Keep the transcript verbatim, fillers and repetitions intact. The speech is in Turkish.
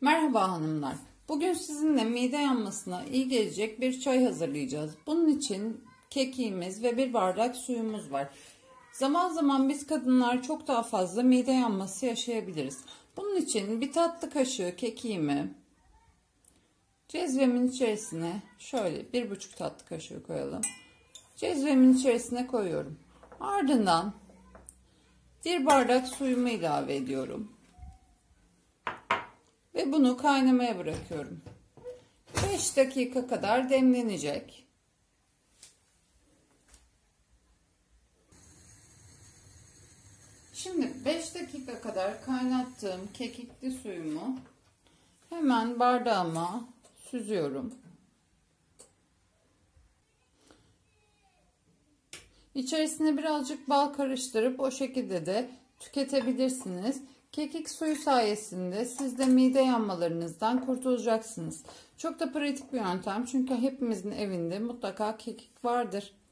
Merhaba hanımlar. Bugün sizinle mide yanmasına iyi gelecek bir çay hazırlayacağız. Bunun için kekiğimiz ve bir bardak suyumuz var. Zaman zaman biz kadınlar çok daha fazla mide yanması yaşayabiliriz. Bunun için bir tatlı kaşığı kekiğimi cezvemin içerisine şöyle bir buçuk tatlı kaşığı koyalım. Cezvemin içerisine koyuyorum. Ardından bir bardak suyumu ilave ediyorum. Ve bunu kaynamaya bırakıyorum. beş dakika kadar demlenecek. Şimdi beş dakika kadar kaynattığım kekikli suyumu hemen bardağıma süzüyorum. İçerisine birazcık bal karıştırıp o şekilde de tüketebilirsiniz. Kekik suyu sayesinde siz de mide yanmalarınızdan kurtulacaksınız. Çok da pratik bir yöntem çünkü hepimizin evinde mutlaka kekik vardır.